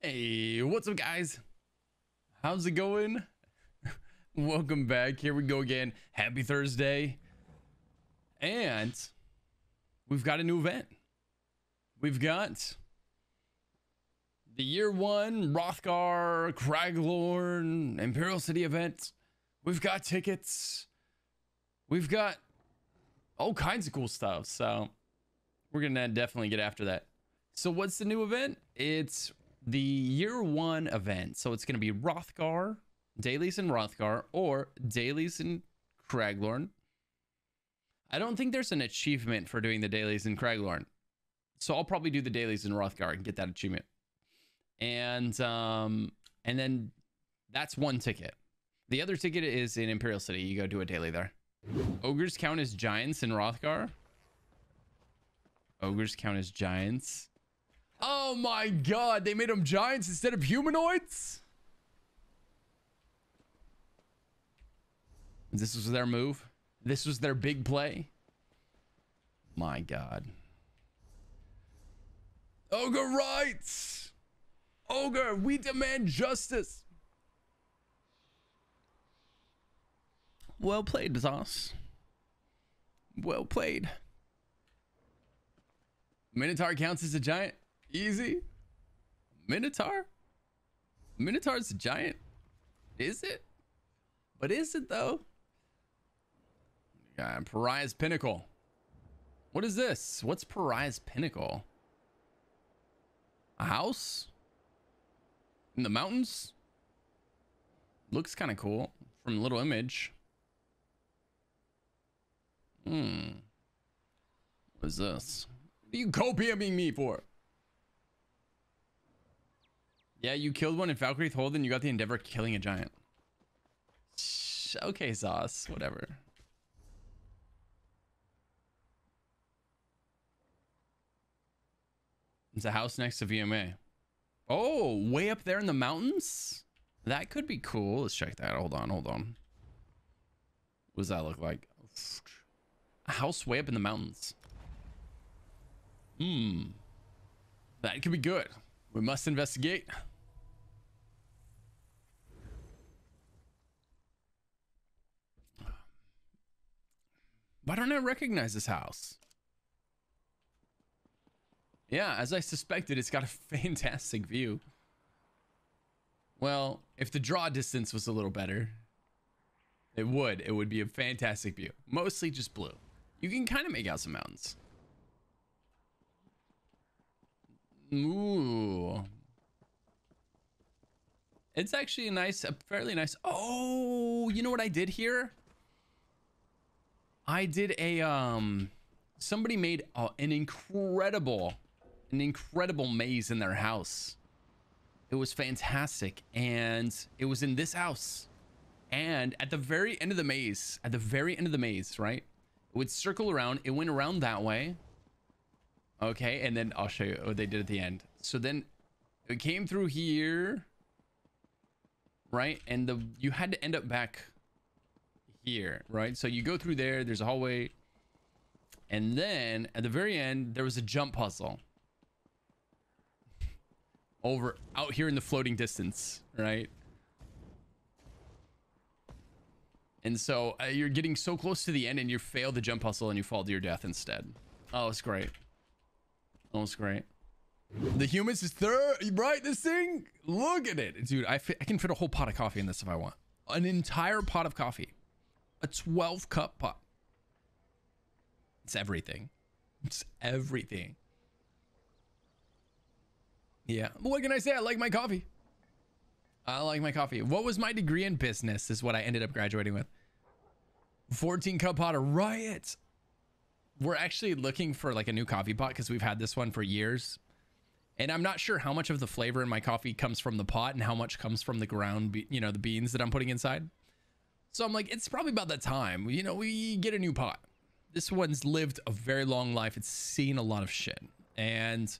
Hey, what's up guys, how's it going? Welcome back, here we go again. Happy Thursday, and we've got a new event. We've got the year one Rothgar Craglorn Imperial City event. We've got tickets, we've got all kinds of cool stuff, so we're gonna definitely get after that. So what's the new event? It's the year one event, so it's going to be Rothgar dailies in Rothgar or dailies in Craglorn. I don't think there's an achievement for doing the dailies in Craglorn, so I'll probably do the dailies in Rothgar and get that achievement. And then that's one ticket. The other ticket is in Imperial City. You go do a daily there. Ogres count as giants in Rothgar. Ogres count as giants. Oh my god, they made them giants instead of humanoids? This was their move? This was their big play? My god. Ogre rights! Ogre, we demand justice! Well played, Zos. Well played. Minotaur counts as a giant? Easy. Minotaur? Minotaur's a giant? Is it? But is it though? Yeah, Pariah's Pinnacle. What is this? What's Pariah's Pinnacle? A house? In the mountains? Looks kind of cool from Little Image. What is this? What are you co-PMing me for? Yeah, you killed one in Falkreath Hold and you got the endeavor killing a giant. Okay, Zos, whatever. It's a house next to VMA. Oh, way up there in the mountains? That could be cool. Let's check that. Hold on, hold on. What does that look like? A house way up in the mountains. That could be good. We must investigate. Why don't I recognize this house? Yeah, as I suspected, it's got a fantastic view. Well, if the draw distance was a little better, it would be a fantastic view. Mostly just blue. You can kind of make out some mountains. Ooh, it's actually a nice, a fairly nice. Oh, you know what I did here? I did a somebody made an incredible maze in their house. It was fantastic, and it was in this house. And at the very end of the maze, right? It would circle around. It went around that way. Okay, and then I'll show you what they did at the end. So then it came through here, right? And you had to end up back here, right? So you go through there, there's a hallway. And then at the very end, there was a jump puzzle over out here in the floating distance, right? And so you're getting so close to the end and you fail the jump puzzle and you fall to your death instead. Oh, it's great. Oh, it's great. The humans is third, right? This thing, look at it, dude. I can fit a whole pot of coffee in this if I want. An entire pot of coffee, a 12-cup pot. It's everything. It's everything. Yeah. What can I say? I like my coffee. I like my coffee. What was my degree in business? Is what I ended up graduating with. 14-cup pot of riot. We're actually looking for like a new coffee pot because we've had this one for years, and I'm not sure how much of the flavor in my coffee comes from the pot and how much comes from the ground, you know, the beans that I'm putting inside. So I'm like, it's probably about that time, you know, we get a new pot. This one's lived a very long life. It's seen a lot of shit, and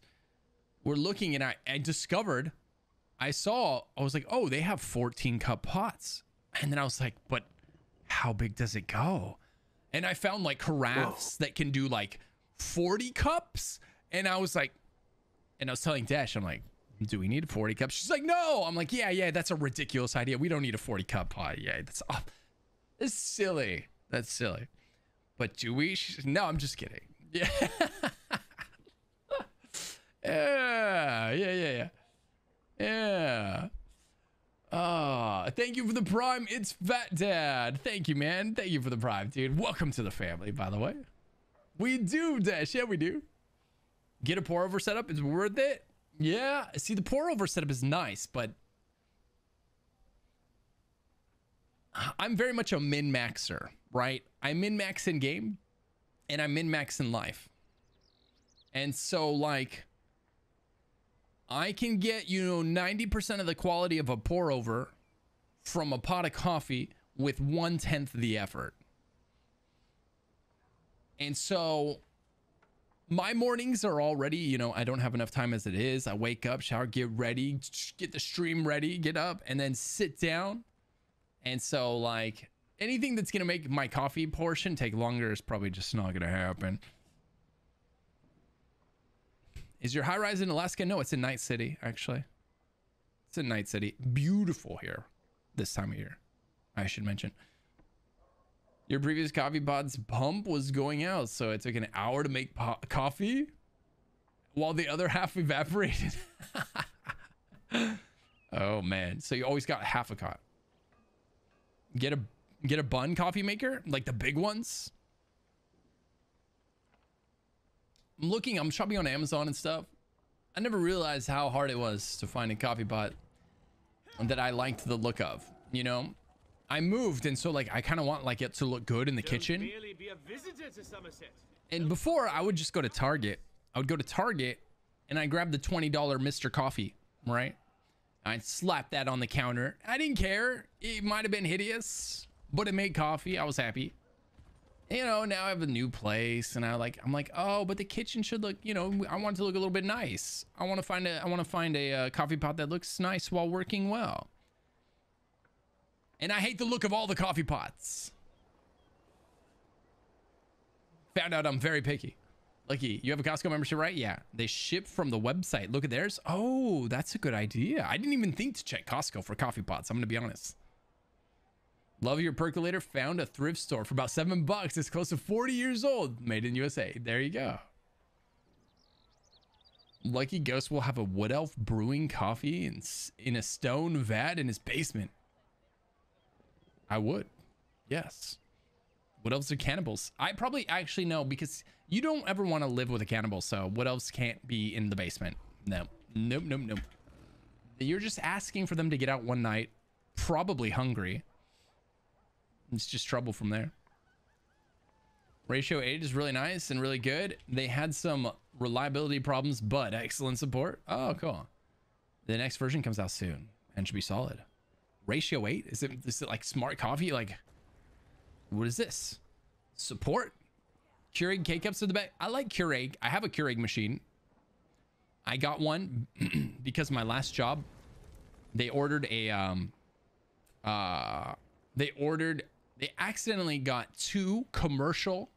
we're looking, and I discovered, I was like, oh, they have 14-cup pots. And then I was like, but how big does it go? And I found like carafes that can do like 40 cups. And I was telling Dash, I'm like, do we need a 40 cup? She's like, no. I'm like, yeah, that's a ridiculous idea. We don't need a 40 cup pot. Yeah, that's silly. That's silly. But do we? She's, no, I'm just kidding. Yeah. Yeah. Thank you for the prime. It's Fat Dad. Thank you, man. Thank you for the prime, dude. Welcome to the family, by the way. We do, Dash. Yeah, we do. Get a pour over setup. It's worth it. Yeah. See, the pour over setup is nice, but I'm very much a min-maxer, right? I min-max in game and I min-max in life. And so, like, I can get, you know, 90% of the quality of a pour over from a pot of coffee with 1/10 the effort. And so my mornings are already, you know, I don't have enough time as it is. I wake up, shower, get ready, get the stream ready, get up, and then sit down. And so, like, anything that's going to make my coffee portion take longer is probably just not going to happen. Is your high rise in Alaska? No, it's in Night City, actually. It's in Night City. Beautiful here this time of year, I should mention. Your previous coffee pot's pump was going out, so it took an hour to make coffee while the other half evaporated. Oh, man. So you always got half a cup. Get a bun coffee maker, like the big ones. I'm shopping on Amazon and stuff. I never realized how hard it was to find a coffee pot that I liked the look of, you know? I moved, and so, like, I kind of want, like, it to look good in the kitchen. Be a visitor to Somerset. And before, I would just go to Target. I would go to Target, and I'd grab the $20 Mr. Coffee, right? I'd slap that on the counter. I didn't care. It might have been hideous, but it made coffee. I was happy. You know, now I have a new place, and I'm like, oh, but the kitchen should look, you know, I want it to look a little bit nice. I want to find a coffee pot that looks nice while working well. And I hate the look of all the coffee pots. Found out I'm very picky. Lucky, you have a Costco membership, right? Yeah, they ship from the website. Look at theirs. Oh, that's a good idea. I didn't even think to check Costco for coffee pots. I'm going to be honest. Love your percolator. Found a thrift store for about $7. It's close to 40 years old. Made in USA. There you go. Lucky Ghost will have a wood elf brewing coffee in a stone vat in his basement. I would. Yes. What else are cannibals? I probably actually know, because you don't ever want to live with a cannibal. So what else can't be in the basement? No. Nope. Nope. Nope. You're just asking for them to get out one night, probably hungry. It's just trouble from there. Ratio 8 is really nice and really good. They had some reliability problems, but excellent support. Oh, cool. The next version comes out soon and should be solid. Ratio 8? Is it like smart coffee? Like, what is this? Support? Keurig K-cups in the back. I like Keurig. I have a Keurig machine. I got one because my last job, they ordered a, they accidentally got two commercial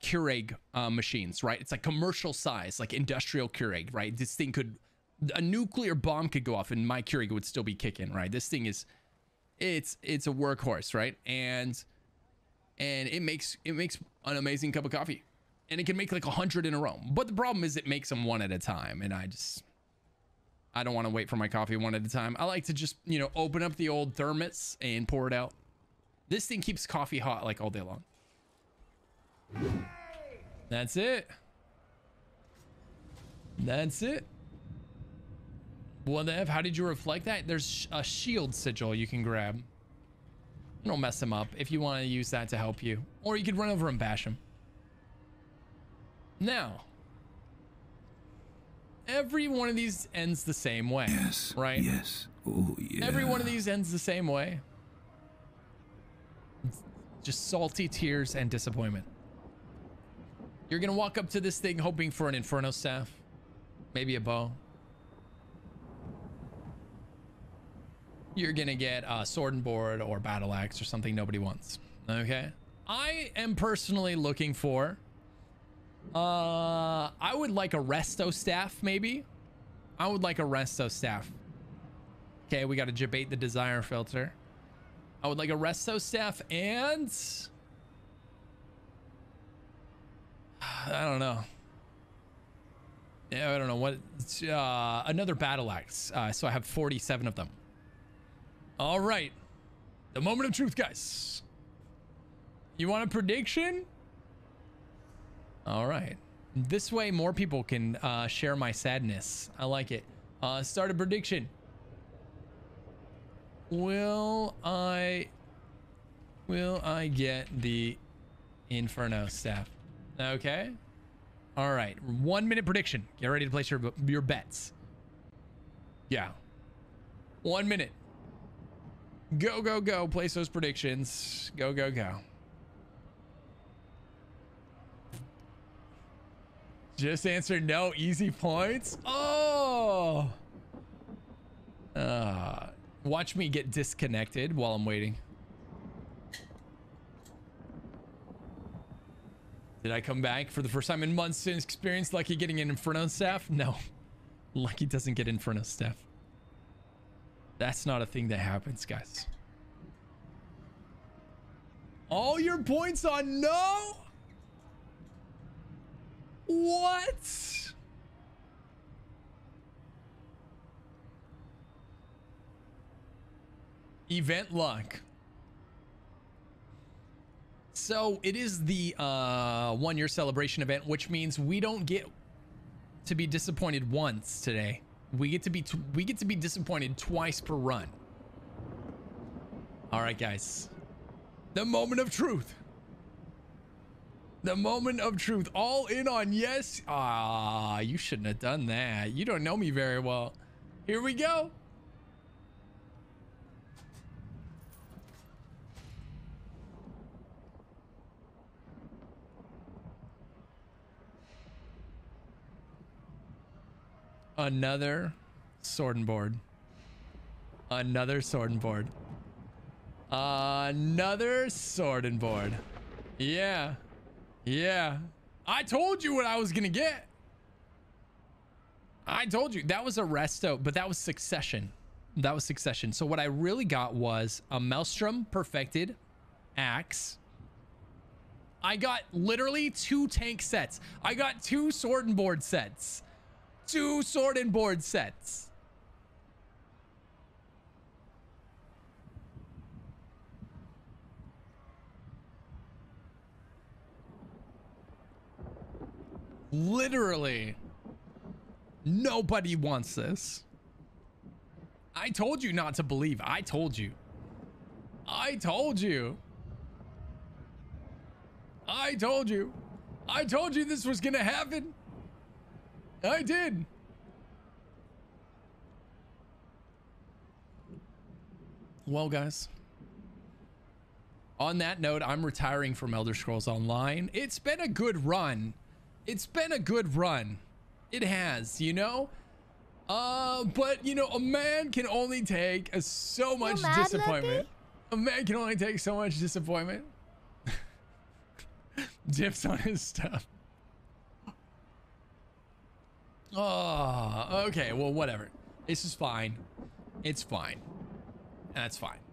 Keurig machines, right? It's like commercial size, like industrial Keurig, right? This thing could, a nuclear bomb could go off and my Keurig would still be kicking, right? This thing is, it's a workhorse, right? And it makes an amazing cup of coffee, and it can make like 100 in a row. But the problem is it makes them one at a time. And I don't want to wait for my coffee one at a time. I like to just, you know, open up the old thermos and pour it out. This thing keeps coffee hot like all day long. That's it. That's it. Well, Dev, how did you reflect that? There's a shield sigil you can grab. Don't mess him up if you want to use that to help you. Or you could run over and bash him. Now, every one of these ends the same way. Yes. Right? Yes. Oh, yeah. Every one of these ends the same way. It's just salty tears and disappointment. You're going to walk up to this thing hoping for an Inferno Staff. Maybe a bow. You're gonna get a sword and board or battle axe or something nobody wants. Okay, I am personally looking for I would like a resto staff, maybe I would like a resto staff. Okay, we got to debate the desire filter. I would like a resto staff and... I don't know. Yeah, I don't know what... another battle axe. So I have 47 of them. All right. The moment of truth, guys. You want a prediction? All right. This way, more people can share my sadness. I like it. Start a prediction. Will I get the Inferno Staff? Okay. All right. 1 minute prediction. Get ready to place your bets. Yeah. 1 minute. Go, go, go. Place those predictions. Go, go, go. Just answer no. Easy points. Oh. Watch me get disconnected while I'm waiting. Did I come back for the first time in months since experience Lucky getting an Inferno Staff? No. Lucky doesn't get Inferno Staff. That's not a thing that happens, guys. All your points on no? What? Event luck. So it is the 1 year celebration event, which means we don't get to be disappointed once today. We get to be disappointed twice per run. All right, guys. The moment of truth. The moment of truth. All in on yes. Ah, you shouldn't have done that. You don't know me very well. Here we go. Another sword and board. Another sword and board. Another sword and board. Yeah. Yeah. I told you what I was going to get. I told you. That was a resto, but that was succession. That was succession. So what I really got was a Maelstrom perfected axe. I got literally 2 tank sets. I got 2 sword and board sets. 2 sword and board sets. Literally. Nobody wants this. I told you not to believe. I told you. I told you. I told you. I told you this was gonna happen. I did. Well, guys, on that note, I'm retiring from Elder Scrolls Online. It's been a good run. It's been a good run. It has, you know? But, you know, a man can only take so much disappointment. A man can only take so much disappointment. Dips on his stuff. Oh, okay. Well, whatever. This is fine. It's fine. That's fine.